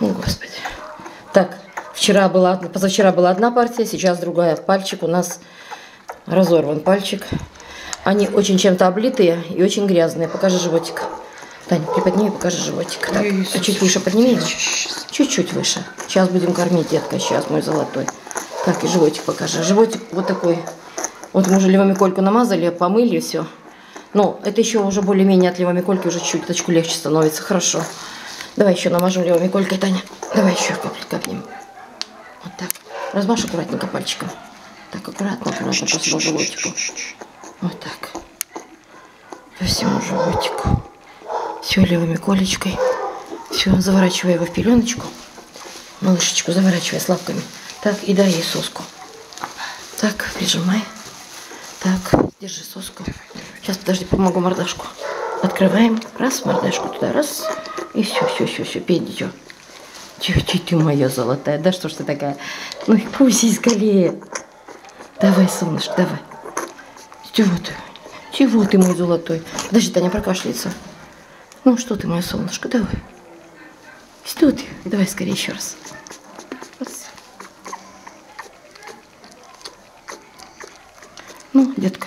О, Господи. Так, вчера была, позавчера была одна партия, сейчас другая. Пальчик у нас разорван, пальчик. Они очень чем-то облитые и очень грязные. Покажи животик. Таня, приподними, покажи животик. Так, а чуть выше подними. Чуть-чуть выше. Сейчас будем кормить, детка, сейчас, мой золотой. Так, и животик покажи. Животик вот такой. Вот мы уже левомикольку намазали, помыли, все. Но это еще уже более-менее от левомикольки уже чуточку легче становится. Хорошо. Давай еще намажем левомиколькой, Таня. Давай еще капнем. Вот так. Размажь аккуратненько пальчиком. Так, аккуратно по всему животику. Вот так. По всему животику. Все, левомиколечкой. Все, заворачивай его в пеленочку. Малышечку заворачивай с лапками. Так, и дай ей соску. Так, прижимай. Так, держи соску. Сейчас, подожди, помогу мордашку. Открываем. Раз, мордашку туда, раз. И все. Пей, дитё. Тихо, ты моя золотая. Да что ж ты такая? Ну, кусись скорее. Давай, солнышко, давай. Чего ты? Чего ты, мой золотой? Подожди, Таня прокашляется. Ну, что ты, мое солнышко, давай. Что ты? Давай скорее еще раз. Ну, детка.